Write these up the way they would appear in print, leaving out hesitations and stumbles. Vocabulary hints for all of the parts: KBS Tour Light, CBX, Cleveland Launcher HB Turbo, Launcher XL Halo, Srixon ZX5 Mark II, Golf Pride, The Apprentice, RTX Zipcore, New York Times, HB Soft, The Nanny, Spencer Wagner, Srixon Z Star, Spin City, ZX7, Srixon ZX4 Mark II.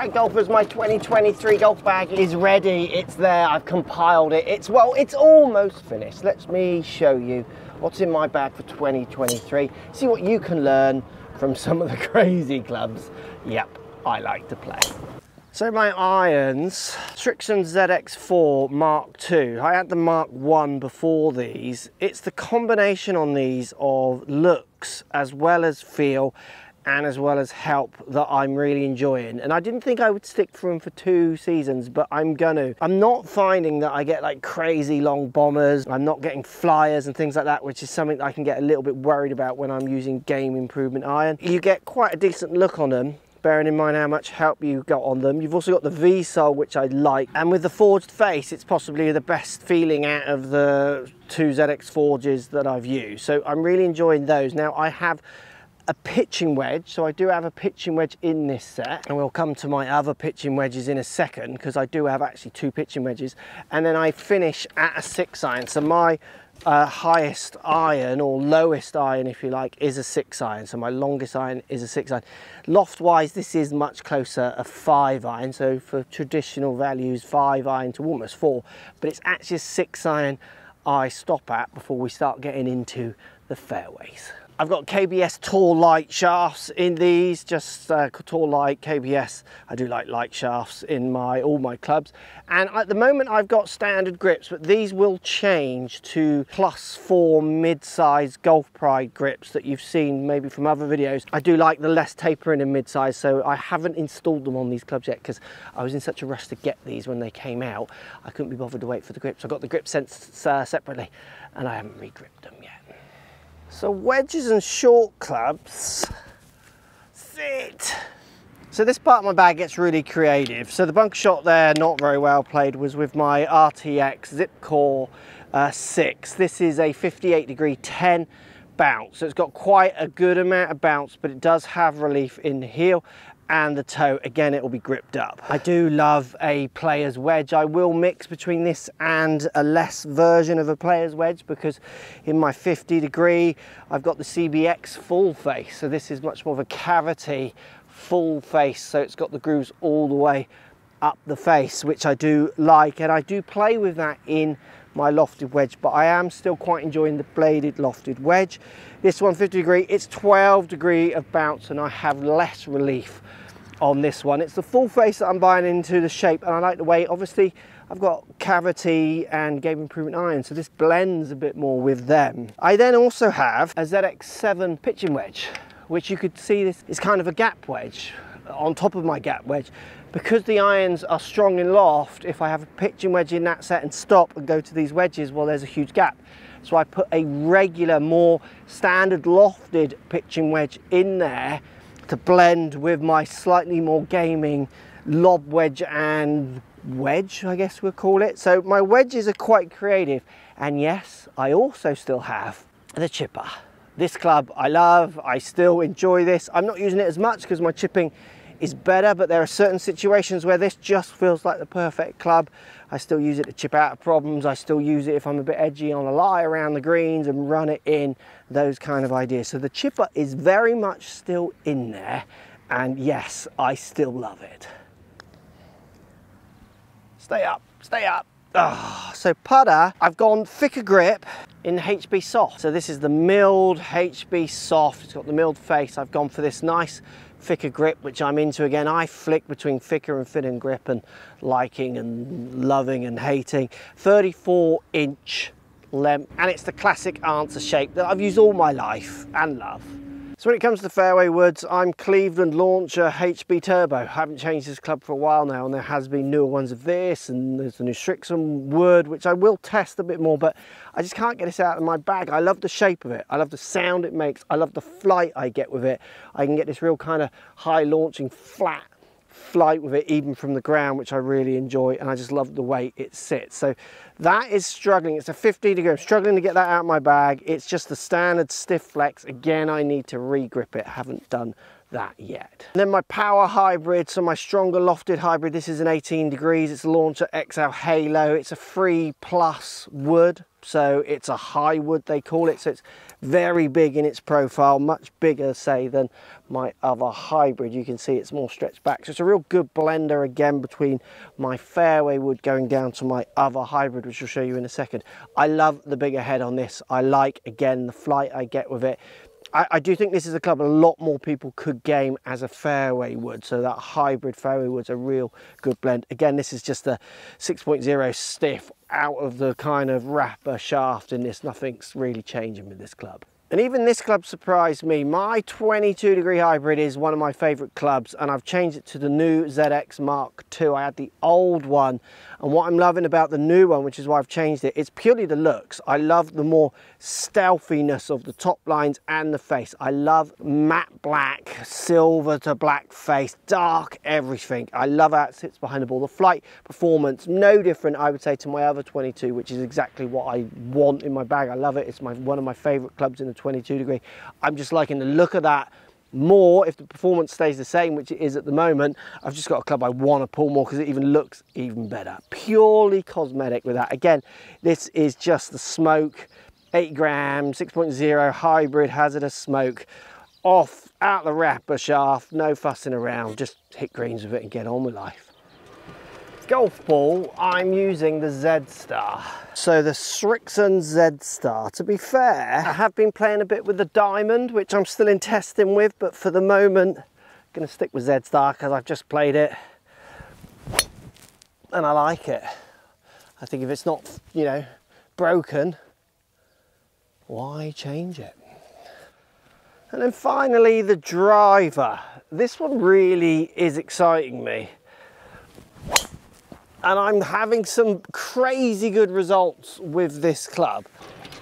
Alright golfers, my 2023 golf bag is ready, it's there, I've compiled it, it's almost finished. Let me show you what's in my bag for 2023, see what you can learn from some of the crazy clubs, I like to play. So my irons, Srixon ZX4 Mark II. I had the Mark I before these. It's the combination on these of looks as well as feel and as well as help that I'm really enjoying. And I didn't think I would stick for them for 2 seasons, but I'm gonna. I'm not finding that I get like crazy long bombers. I'm not getting flyers and things like that, which is something that I can get a little bit worried about when I'm using game improvement iron. You get quite a decent look on them, bearing in mind how much help you got on them. You've also got the V-sole, which I like. And with the forged face, it's possibly the best feeling out of the 2 ZX forges that I've used. So I'm really enjoying those. Now I have a pitching wedge, so I do have a pitching wedge in this set, and we'll come to my other pitching wedges in a second because I do have actually 2 pitching wedges, and then I finish at a 6 iron. So my highest iron, or lowest iron if you like, is a 6 iron. So my longest iron is a 6 iron. Loft wise this is much closer, a 5 iron, so for traditional values 5 iron to almost 4, but it's actually a 6 iron I stop at before we start getting into the fairways. I've got KBS Tour Light shafts in these, just Tour Light, KBS. I do like light shafts in all my clubs. And at the moment I've got standard grips, but these will change to +4 mid-size Golf Pride grips that you've seen maybe from other videos. I do like the less tapering in mid-size, so I haven't installed them on these clubs yet because I was in such a rush to get these when they came out. I couldn't be bothered to wait for the grips. I got the grip sets separately and I haven't re-gripped them yet. So wedges and short clubs, sit. So this part of my bag gets really creative. So the bunker shot there, not very well played, was with my RTX Zipcore 6. This is a 58 degree 10 bounce. So it's got quite a good amount of bounce, but it does have relief in the heel and the toe. Again, it will be gripped up. I do love a player's wedge. I will mix between this and a less version of a player's wedge because in my 50 degree, I've got the CBX full face. So this is much more of a cavity full face. So it's got the grooves all the way up the face, which I do like. And I do play with that in my lofted wedge, but I am still quite enjoying the bladed lofted wedge. This one, 50 degree, it's 12 degree of bounce and I have less relief on this one. It's the full face that I'm buying into the shape, and I like the way, obviously, I've got cavity and game improvement iron, so this blends a bit more with them. I then also have a ZX7 pitching wedge, which you could see this is kind of a gap wedge on top of my gap wedge. Because the irons are strong in loft, if I have a pitching wedge in that set and stop and go to these wedges, well, there's a huge gap. So I put a regular, more standard lofted pitching wedge in there to blend with my slightly more gaming lob wedge and wedge, I guess we'll call it. So my wedges are quite creative. And yes, I also still have the chipper. This club I love, I still enjoy this. I'm not using it as much because my chipping is better, but there are certain situations where this just feels like the perfect club. I still use it to chip out of problems. I still use it if I'm a bit edgy on a lie around the greens and run it in, those kind of ideas. So the chipper is very much still in there. And yes, I still love it. Stay up, stay up. Oh, so putter, I've gone thicker grip in HB Soft. So this is the milled HB Soft. It's got the milled face. I've gone for this nice thicker grip, which I'm into again. I flick between thicker and thin and grip and liking and loving and hating. 34 inch length, and it's the classic answer shape that I've used all my life and love. So when it comes to fairway woods, I'm Cleveland Launcher HB Turbo. I haven't changed this club for a while now, and there has been newer ones of this, and there's the new Srixon wood, which I will test a bit more, but I just can't get this out of my bag. I love the shape of it. I love the sound it makes. I love the flight I get with it. I can get this real kind of high launching flat flight with it, even from the ground, which I really enjoy, and I just love the way it sits. So that is struggling. It's a 50 degree. I'm struggling to get that out of my bag. It's just the standard stiff flex. Again, I need to re-grip it. Haven't done that yet. And then my power hybrid, so my stronger lofted hybrid. This is an 18 degrees. It's a Launcher XL Halo. It's a 3+ wood, so it's a high wood, they call it. So it's very big in its profile, much bigger, say, than my other hybrid. You can see it's more stretched back. So it's a real good blender again between my fairway wood going down to my other hybrid, which I'll show you in a second. I love the bigger head on this. I like, again, the flight I get with it. I do think this is a club a lot more people could game as a fairway wood, so that hybrid fairway wood's a real good blend. Again, this is just a 6.0 stiff out of the kind of wrapper shaft in this. Nothing's really changing with this club. And even this club surprised me. My 22 degree hybrid is one of my favorite clubs, and I've changed it to the new ZX Mark II. I had the old one, and what I'm loving about the new one, which is why I've changed it, it's purely the looks. I love the more stealthiness of the top lines and the face. I love matte black, silver to black face, dark everything. I love how it sits behind the ball. The flight performance, no different, I would say, to my other 22, which is exactly what I want in my bag. I love it. It's one of my favorite clubs in the 22 degree. I'm just liking the look of that more. If the performance stays the same, which it is at the moment, I've just got a club I want to pull more because it even looks even better. Purely cosmetic with that. Again, this is just the smoke, 8 gram, 6.0 hybrid hazardous smoke, off out the wrapper shaft, no fussing around, just hit greens with it and get on with life. Golf ball, I'm using the Z Star. So the Srixon Z Star. To be fair, I have been playing a bit with the Diamond, which I'm still in testing with, but for the moment, I'm gonna stick with Z Star because I've just played it and I like it. I think if it's not, you know, broken, why change it? And then finally, the driver. This one really is exciting me. And I'm having some crazy good results with this club.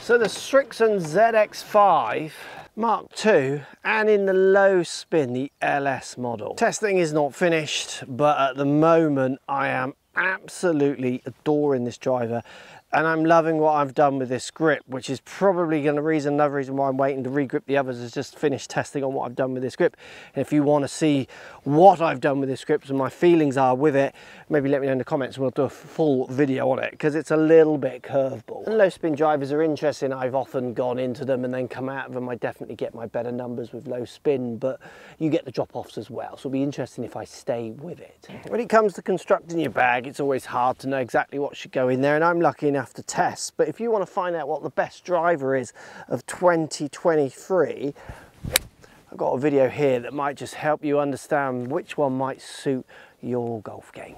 So the Srixon ZX5 Mark II, and in the low spin, the LS model. Testing is not finished, but at the moment I am absolutely adoring this driver, and I'm loving what I've done with this grip, which is probably another reason why I'm waiting to regrip the others is just finish testing on what I've done with this grip. And if you want to see what I've done with this grip and my feelings are with it, maybe let me know in the comments and we'll do a full video on it, because it's a little bit curveball. And low spin drivers are interesting. I've often gone into them and then come out of them. I definitely get my better numbers with low spin, but you get the drop-offs as well. So it'll be interesting if I stay with it. When it comes to constructing your bag, it's always hard to know exactly what should go in there, and I'm lucky enough to test. But if you want to find out what the best driver is of 2023, I've got a video here that might just help you understand which one might suit your golf game.